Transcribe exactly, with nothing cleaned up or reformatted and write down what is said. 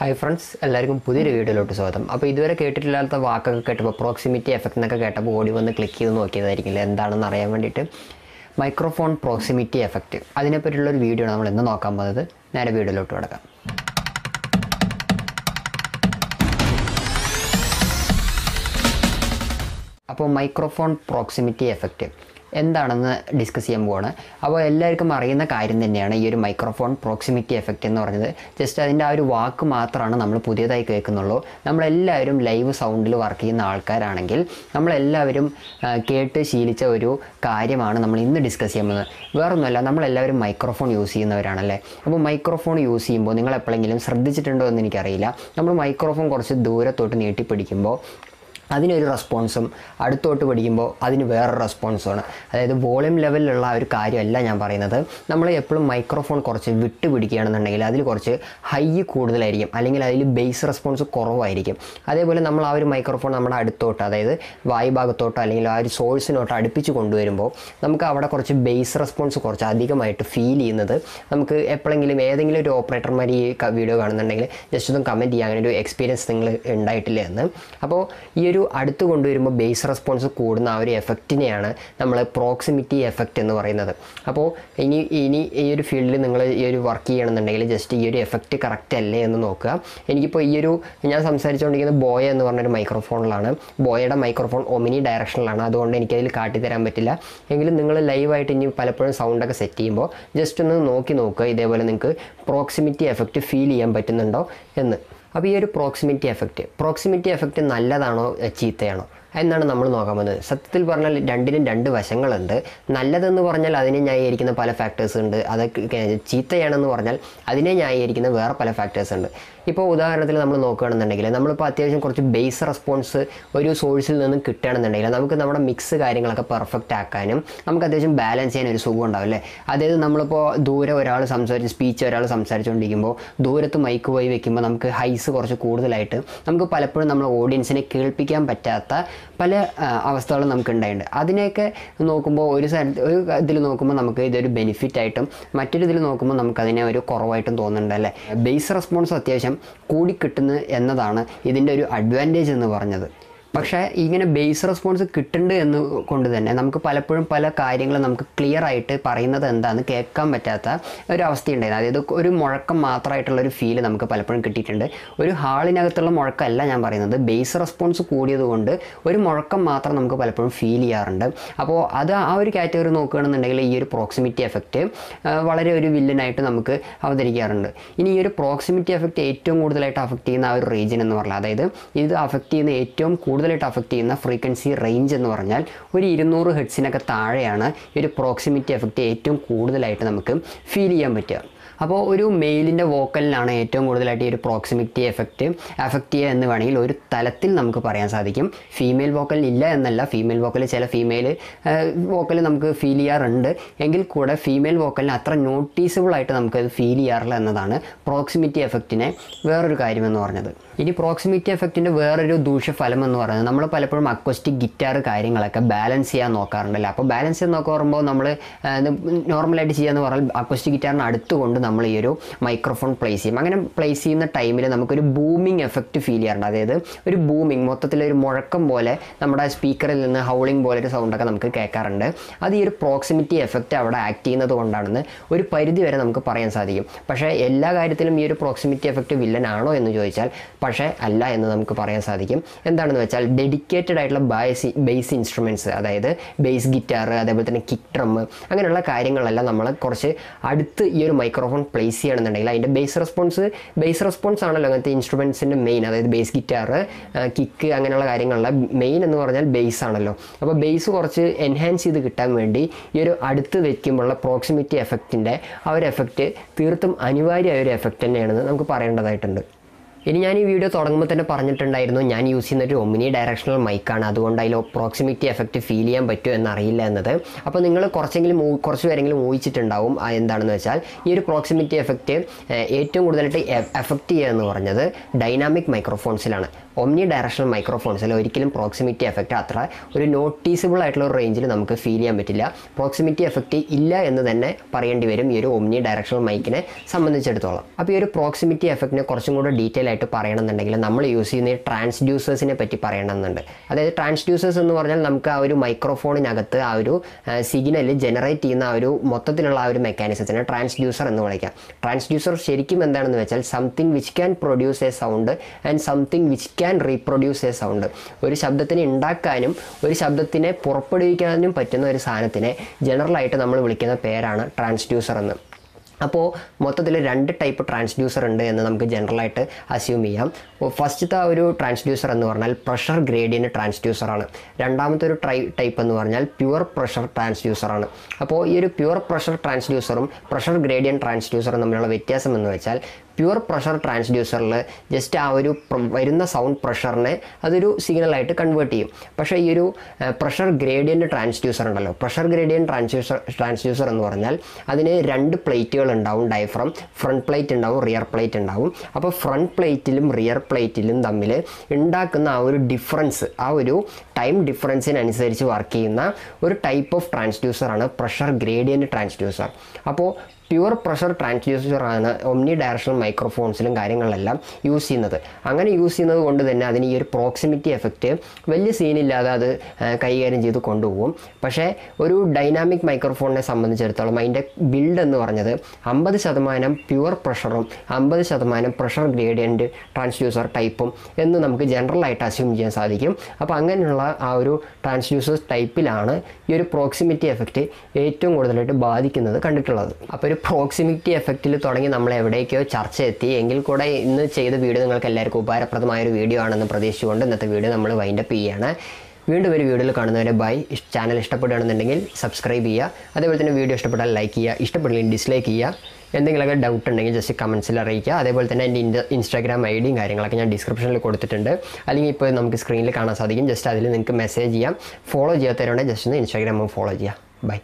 Hi friends, welcome to the video. If you have the proximity effect, click on the microphone proximity effect. That's a video. That is video. So, microphone proximity effect. What we discuss this? This microphone proximity effect. Just that we work live sound. We work in the discuss this. Microphone use. So, microphone use. We microphone That is a response. That is a response. That is the volume level. We have a microphone. We have a high code. We have a bass response. That is a microphone. We have a vibe. A source. We have a bass response. We feel it. We have an operator video. Just comment experience. Add to a base response code now effect in a proximity effect in the Apo any field in the work and the nail just effect correct and the noca. And you put some search on the boy and the microphone lana, boy at a microphone omnidirectional lana, don't any carti there metilla, and live at any palapron sound like a set timbo, just on the noki noca, they will proximity effect feel and button and अब ये proximity effect proximity effect नल्ला दानो चीते And then നമ്മൾ നോക്കാമത് സത്യത്തിൽ പറഞ്ഞാൽ രണ്ടിനും രണ്ട് വശങ്ങളുണ്ട് നല്ലതെന്ന് പറഞ്ഞാൽ അതിനെ ന്യായീകരിക്കുന്ന പല ഫാക്ടേഴ്സ് ഉണ്ട് അത് ചീത്തയാണെന്ന് പറഞ്ഞാൽ അതിനെ ന്യായീകരിക്കുന്ന വേറെ പല ഫാക്ടേഴ്സ് ഉണ്ട് ഇപ്പോൾ ഉദാഹരണത്തിൽ നമ്മൾ നോക്കുകയാണെന്നുണ്ടെങ്കിൽ നമ്മൾ ഇപ്പോൾ അത്യാവശ്യം കുറച്ച് ബേസ് റെസ്പോൺസ് ഒരു സോഴ്സിൽ നിന്നും കിട്ടാണെന്നുണ്ടെങ്കിൽ നമുക്ക് നമ്മുടെ മിക്സ് കാര്യങ്ങളൊക്കെ പെർഫെക്റ്റ് ആക്കാനും നമുക്ക് അത്യാവശ്യം ബാലൻസ് ചെയ്യാൻ ഒരു സുഖം ഉണ്ടാവും അല്ലേ അതായത് നമ്മൾ ഇപ്പോൾ ദൂരെ ഒരാൾ സംസാരിച്ച് സ്പീച്ച് ഒരാൾ സംസാരിച്ചുകൊണ്ടിരിക്കുമ്പോൾ ദൂരത്ത് മൈക്ക് പോയി വെക്കുമ്പോൾ നമുക്ക് ഹൈസ് കുറച്ച് കൂടുതലായിട്ട് നമുക്ക് പലപ്പോഴും നമ്മൾ ഓഡിയൻസിനെ കേൾപ്പിക്കാൻ പറ്റാത്ത പല അവസ്ഥകളും നമുക്ക് ഉണ്ടായിട്ടുണ്ട് അതിനേക്കെ നോക്കുമ്പോൾ ഒരു ഒരു ഇതിൽ നോക്കുമ്പോൾ നമുക്ക് ഇതൊരു ബെനിഫിറ്റ് ആയിട്ടും മറ്റൊരു ഇതിൽ നോക്കുമ്പോൾ നമുക്ക് അതിനെ ഒരു കുറവായിട്ടും തോന്നുന്നുണ്ട് അല്ലേ ബേസ് റെസ്പോൺസ് അത്യാവശ്യം കൂടി കിട്ടുന്നു എന്നതാണ് ഇതിന്റെ ഒരു അഡ്വാൻറ്റേജ് എന്ന് പറഞ്ഞത് പക്ഷേ ഇങ്ങനെ ബേസ് റെസ്പോൺസ് കിട്ടുന്നുണ്ട് എന്ന് കൊണ്ട് തന്നെ നമുക്ക് പലപ്പോഴും പല കാര്യങ്ങളും നമുക്ക് ക്ലിയർ ആയിട്ട് പറയുന്നത് എന്താണെന്ന് കേൾക്കാൻ പറ്റാത്ത ഒരു അവസ്ഥ ഉണ്ടായിരുന്നു അതായത് ഒരു മുഴക്കം മാത്രമായിട്ടുള്ള ഒരു ഫീൽ നമുക്ക് പലപ്പോഴും കിട്ടിയിട്ടുണ്ട് ഒരു ഹാളിനകത്തുള്ള മുഴക്കമല്ല ഞാൻ പറയുന്നത് ബേസ് റെസ്പോൺസ് കൂടിയതുകൊണ്ട് ഒരു മുഴക്കം മാത്രം നമുക്ക് പലപ്പോഴും ഫീൽ ചെയ്യാറുണ്ട് അപ്പോൾ അത് ആ ഒരു കാറ്റഗറി നോക്കുകയാണെന്നുണ്ടെങ്കിൽ ഈ ഒരു പ്രോക്സിമിറ്റി എഫക്റ്റ് വളരെ ഒരു വില്ലനായിട്ട് നമുക്ക് അവതരിക്കാറുണ്ട് ഇനി ഈ ഒരു പ്രോക്സിമിറ്റി എഫക്റ്റ് ഏറ്റവും കൂടുതലായിട്ട് അഫക്റ്റ് ചെയ്യുന്ന ആ ഒരു റീജിയൻ എന്ന് പറഞ്ഞാൽ അതായത് ഇത് അഫക്റ്റ് ചെയ്യുന്ന ഏറ്റവും കൂടുതലായിട്ട് അഫക്റ്റ് ചെയ്യുന്ന ഫ്രീക്വൻസി റേഞ്ച് എന്ന് പറഞ്ഞാൽ ഒരു ഇരുന്നൂറ് ഹെർട്സിനൊക്കെ താഴെയാണ് ഒരു പ്രോക്സിമിറ്റി എഫക്റ്റ് ഏറ്റവും കൂടുതലായിട്ട് നമുക്ക് ഫീൽ ചെയ്യാൻ പറ്റുക അപ്പോൾ ഒരു മെയിലിന്റെ വോക്കലിനാണ് ഏറ്റവും കൂടുതലായിട്ട് ഈ ഒരു പ്രോക്സിമിറ്റി എഫക്റ്റ് അഫക്റ്റ് ചെയ്യുക എന്ന് വേണമെങ്കിൽ ഒരു തലത്തിൽ നമുക്ക് പറയാൻ സാധിക്കും ഫീമെയിൽ വോക്കൽ ഇല്ല എന്നല്ല ഫീമെയിൽ വോക്കൽ ചില ഫീമെയിൽ വോക്കൽ നമുക്ക് ഫീൽ ചെയ്യാറുണ്ട് എങ്കിൽ കൂടെ ഫീമെയിൽ വോക്കലിന് അത്ര നോട്ടീസബിൾ ആയിട്ട് നമുക്കത് ഫീൽ ചെയ്യാറില്ല എന്നതാണ് പ്രോക്സിമിറ്റി എഫക്റ്റിനെ വേറൊരു കാര്യമെന്ന് പറഞ്ഞത് ഇനി പ്രോക്സിമിറ്റി എഫക്റ്റിൻ്റെ വേറൊരു ദൂഷ്യഫലം എന്ന് പറയുന്നത് നമ്മൾ പലപ്പോഴും അക്വസ്റ്റിക് ഗിറ്റാർ കാര്യങ്ങളൊക്കെ ബാലൻസ് ചെയ്യാൻ നോക്കാറുണ്ടല്ലോ അപ്പോൾ ബാലൻസ് ചെയ്യാൻ നോക്കുമ്പോൾ നമ്മൾ നോർമലായിട്ട് ചെയ്യാമെന്ന് പറഞ്ഞാൽ അക്വസ്റ്റിക് ഗിറ്റാറിന് അടുത്തുകൊണ്ട് നമ്മൾ ഈ ഒരു മൈക്രോഫോൺ പ്ലേസ് ചെയ്യും അങ്ങനെ പ്ലേസ് ചെയ്യുന്ന ടൈമിൽ നമുക്കൊരു ബൂമിങ് എഫക്റ്റ് ഫീൽ ചെയ്യാറുണ്ട് അതായത് ഒരു ബൂമിങ് മൊത്തത്തിലൊരു മുഴക്കം പോലെ നമ്മുടെ സ്പീക്കറിൽ നിന്ന് ഹൗളിംഗ് പോലെ ഒരു സൗണ്ടൊക്കെ നമുക്ക് കേൾക്കാറുണ്ട് അത് ഈ ഒരു പ്രോക്സിമിറ്റി എഫക്റ്റ് അവിടെ ആക്ട് ചെയ്യുന്നത് കൊണ്ടാണെന്ന് ഒരു പരിധി വരെ നമുക്ക് പറയാൻ സാധിക്കും പക്ഷേ എല്ലാ കാര്യത്തിലും ഈ ഒരു പ്രോക്സിമിറ്റി എഫക്റ്റ് വില്ലനാണോ എന്ന് ചോദിച്ചാൽ പക്ഷേ അല്ല എന്ന് നമുക്ക് പറയാൻ സാധിക്കും എന്താണെന്ന് വെച്ചാൽ ഡെഡിക്കേറ്റഡ് ആയിട്ടുള്ള ബേസ് ബേസ് ഇൻസ്ട്രുമെൻറ്റ്സ് അതായത് ബേസ് ഗിറ്റാർ അതേപോലെ തന്നെ കിക്ക് ഡ്രം അങ്ങനെയുള്ള കാര്യങ്ങളെല്ലാം നമ്മൾ കുറച്ച് അടുത്ത് ഈ ഒരു മൈക്രോഫോൺ പ്ലേസ് ചെയ്യണമെന്നുണ്ടെങ്കിൽ അതിൻ്റെ ബേസ് റെസ്പോൺസ് ബേസ് റെസ്പോൺസ് ആണല്ലോ അങ്ങനത്തെ ഇൻസ്ട്രുമെൻസിൻ്റെ മെയിൻ അതായത് ബേസ് ഗിറ്റാർ കിക്ക് അങ്ങനെയുള്ള കാര്യങ്ങളിലെ മെയിൻ എന്ന് പറഞ്ഞാൽ ബേസ് ആണല്ലോ അപ്പോൾ ബേസ് കുറച്ച് എൻഹാൻസ് ചെയ്ത് കിട്ടാൻ വേണ്ടി ഈ ഒരു അടുത്ത് വയ്ക്കുമ്പോഴുള്ള പ്രോക്സിമിറ്റി എഫക്റ്റിൻ്റെ ആ ഒരു എഫക്റ്റ് തീർത്തും അനിവാര്യമായ ഒരു എഫക്റ്റ് തന്നെയാണെന്ന് നമുക്ക് പറയേണ്ടതായിട്ടുണ്ട് ഇനി ഞാൻ ഈ വീഡിയോ തുടങ്ങുമ്പോൾ തന്നെ പറഞ്ഞിട്ടുണ്ടായിരുന്നു ഞാൻ യൂസ് ചെയ്യുന്ന ഒരു ഒമിനി ഡയറക്ഷണൽ മൈക്കാണ്, അതുകൊണ്ട് അതിൽ പ്രോക്സിമിറ്റി എഫക്റ്റ് ഫീൽ ചെയ്യാൻ പറ്റുമോ എന്നറിയില്ല എന്നത്. അപ്പോൾ നിങ്ങൾ കുറച്ചെങ്കിലും കുറച്ച് പേരെങ്കിലും ഊഹിച്ചിട്ടുണ്ടാവും എന്താണെന്ന് വെച്ചാൽ ഈ ഒരു പ്രോക്സിമിറ്റി എഫക്റ്റ് ഏറ്റവും കൂടുതലായിട്ട് എഫക്റ്റ് ചെയ്യുക എന്ന് പറഞ്ഞത് ഡൈനാമിക് മൈക്രോഫോൺസിലാണ്. ഒമിനി ഡയറക്ഷണൽ മൈക്രോഫോൺസിൽ ഒരിക്കലും പ്രോക്സിമിറ്റി എഫക്റ്റ് അത്ര ഒരു നോട്ടീസിബിൾ ആയിട്ടുള്ള ഒരു റേഞ്ചിൽ നമുക്ക് ഫീൽ ചെയ്യാൻ പറ്റില്ല, പ്രോക്സിമിറ്റി എഫക്റ്റ് ഇല്ല എന്ന് തന്നെ പറയേണ്ടി വരും ഈ ഒരു ഒമിനി ഡയറക്ഷണൽ മൈക്കിനെ സംബന്ധിച്ചിടത്തോളം. അപ്പോൾ ഈ ഒരു പ്രോക്സിമിറ്റി എഫക്റ്റിനെ കുറച്ചും കൂടെ ഡീറ്റെയിൽ ആയിട്ട് പറയണമെന്നുണ്ടെങ്കിൽ നമ്മൾ യൂസ് ചെയ്യുന്ന ട്രാൻസ്ഡ്യൂസേഴ്സിനെ പറ്റി പറയണമെന്നുണ്ട്. അതായത് ട്രാൻസ്ഡ്യൂസേഴ്സ് എന്ന് പറഞ്ഞാൽ നമുക്ക് ആ ഒരു മൈക്രോഫോണിനകത്ത് ആ ഒരു സിഗ്നൽ ജനറേറ്റ് ചെയ്യുന്ന ആ ഒരു മൊത്തത്തിലുള്ള ആ ഒരു മെക്കാനിസത്തിനെ ട്രാൻസ്ഡ്യൂസർ എന്ന് വിളിക്കാം. ട്രാൻസ്ഡ്യൂസർ ശരിക്കും എന്താണെന്ന് വെച്ചാൽ something which can produce a sound and something which can reproduce a sound. ഒരു ശബ്ദത്തിനെ ഉണ്ടാക്കാനും ഒരു ശബ്ദത്തിനെ പുറപ്പെടുവിക്കാനും പറ്റുന്ന ഒരു സാധനത്തിനെ ജനറലായിട്ട് നമ്മൾ വിളിക്കുന്ന പേരാണ് ട്രാൻസ്ഡ്യൂസർ എന്ന്. അപ്പോൾ മൊത്തത്തിൽ രണ്ട് ടൈപ്പ് ട്രാൻസ്ഡ്യൂസർ ഉണ്ട് എന്ന് നമുക്ക് ജനറലായിട്ട് അസ്യൂം ചെയ്യാം. ഫസ്റ്റത്തെ ഒരു ട്രാൻസ്ഡ്യൂസർ എന്ന് പറഞ്ഞാൽ പ്രഷർ ഗ്രേഡിയൻ്റ് ട്രാൻസ്ഡ്യൂസറാണ്. രണ്ടാമത്തെ ഒരു ട്രൈ ടൈപ്പ് എന്ന് പറഞ്ഞാൽ പ്യുവർ പ്രഷർ ട്രാൻസ്ഡ്യൂസറാണ്. അപ്പോൾ ഈ ഒരു പ്യുവർ പ്രഷർ ട്രാൻസ്ഡ്യൂസറും പ്രഷർ ഗ്രേഡിയൻ്റ് ട്രാൻസ്ഡ്യൂസറും തമ്മിലുള്ള വ്യത്യാസം എന്ന് വെച്ചാൽ പ്യുവർ പ്രഷർ ട്രാൻസ്ഡ്യൂസറിൽ ജസ്റ്റ് ആ ഒരു വരുന്ന സൗണ്ട് പ്രഷറിനെ അതൊരു സിഗ്നലായിട്ട് കൺവേർട്ട് ചെയ്യും. പക്ഷേ ഈ ഒരു പ്രഷർ ഗ്രേഡിയൻ്റ് ട്രാൻസ്ഡ്യൂസർ ഉണ്ടല്ലോ, പ്രഷർ ഗ്രേഡിയൻ്റ് ട്രാൻസ്ഡ്യൂസർ ട്രാൻസ്ഡ്യൂസർ എന്ന് പറഞ്ഞാൽ അതിന് രണ്ട് പ്ലേറ്റുകൾ ഉണ്ടാവും, ഡയഫ്രം, ഫ്രണ്ട് പ്ലേറ്റ് ഉണ്ടാവും, റിയർ പ്ലേറ്റ് ഉണ്ടാവും. അപ്പോൾ ഫ്രണ്ട് പ്ലേറ്റിലും റിയർ പ്ലേറ്റിലും തമ്മിൽ ഉണ്ടാക്കുന്ന ആ ഒരു ഡിഫറൻസ്, ആ ഒരു ടൈം ഡിഫറൻസിനനുസരിച്ച് വർക്ക് ചെയ്യുന്ന ഒരു ടൈപ്പ് ഓഫ് ട്രാൻസ്ഡ്യൂസറാണ് പ്രഷർ ഗ്രേഡിയൻ്റ് ട്രാൻസ്ഡ്യൂസർ. അപ്പോൾ പ്യുവർ പ്രഷർ ട്രാൻസ്ഡ്യൂസറാണ് ഒമ്നി ഡയറക്ഷണൽ മൈക്രോഫോൺസിലും കാര്യങ്ങളിലെല്ലാം യൂസ് ചെയ്യുന്നത്. അങ്ങനെ യൂസ് ചെയ്യുന്നത് കൊണ്ട് തന്നെ അതിന് ഈ ഒരു പ്രോക്സിമിറ്റി എഫക്റ്റ് വലിയ സീനില്ലാതെ അത് കൈകാര്യം ചെയ്ത് കൊണ്ടുപോകും. പക്ഷേ ഒരു ഡൈനാമിക് മൈക്രോഫോണിനെ സംബന്ധിച്ചിടത്തോളം അതിൻ്റെ ബിൽഡ് എന്ന് പറഞ്ഞത് അമ്പത് ശതമാനം പ്യുവർ പ്രഷറും അമ്പത് ശതമാനം പ്രഷർ ഗ്രേഡിയൻ്റ് ട്രാൻസ്ഡ്യൂസർ ടൈപ്പും എന്ന് നമുക്ക് ജനറലായിട്ട് അസ്യൂം ചെയ്യാൻ സാധിക്കും. അപ്പോൾ അങ്ങനെയുള്ള ആ ഒരു ട്രാൻസ്ഡ്യൂസേഴ്സ് ടൈപ്പിലാണ് ഈ ഒരു പ്രോക്സിമിറ്റി എഫക്റ്റ് ഏറ്റവും കൂടുതലായിട്ട് ബാധിക്കുന്നത് കണ്ടിട്ടുള്ളത്. അപ്പോൾ ഒരു പ്രോക്സിമിറ്റി എഫക്റ്റിൽ തുടങ്ങി നമ്മൾ എവിടേക്കോ ചർച്ച എത്തി എങ്കിൽ കൂടെ ഇന്ന് ചെയ്ത വീഡിയോ നിങ്ങൾക്ക് എല്ലാവർക്കും ഉപകാരപ്രദമായൊരു വീഡിയോ ആണെന്ന് പ്രതീക്ഷിച്ചുകൊണ്ട് ഇന്നത്തെ വീഡിയോ നമ്മൾ വൈൻഡ് അപ്പ് ചെയ്യുകയാണ്. വീണ്ടും ഒരു വീഡിയോയിൽ കാണുന്നവരെ ബൈ. ചാനൽ ഇഷ്ടപ്പെടുകയാണെന്നുണ്ടെങ്കിൽ സബ്സ്ക്രൈബ് ചെയ്യുക, അതേപോലെ തന്നെ വീഡിയോ ഇഷ്ടപ്പെട്ടാൽ ലൈക്ക് ചെയ്യുക, ഇഷ്ടപ്പെട്ടില്ലെങ്കിൽ ഡിസ്ലൈക്ക് ചെയ്യുക. എന്തെങ്കിലുമൊക്കെ ഡൗട്ട് ഉണ്ടെങ്കിൽ ജസ്റ്റ് കമൻസിൽ അറിയിക്കുക. അതേപോലെ തന്നെ എൻ്റെ ഇൻസ്റ്റാഗ്രാം ഐ ഡിയും കാര്യങ്ങളൊക്കെ ഞാൻ ഡിസ്ക്രിപ്ഷനിൽ കൊടുത്തിട്ടുണ്ട്, അല്ലെങ്കിൽ ഇപ്പോൾ നമുക്ക് സ്ക്രീനിൽ കാണാൻ സാധിക്കും, ജസ്റ്റ് അതിൽ നിങ്ങൾക്ക് മെസ്സേജ് ചെയ്യാം. ഫോളോ ചെയ്യാത്തവരുണ്ടെങ്കിൽ ജസ്റ്റ് ഒന്ന് ഇൻസ്റ്റാഗ്രാമും ഫോളോ ചെയ്യുക. ബൈ.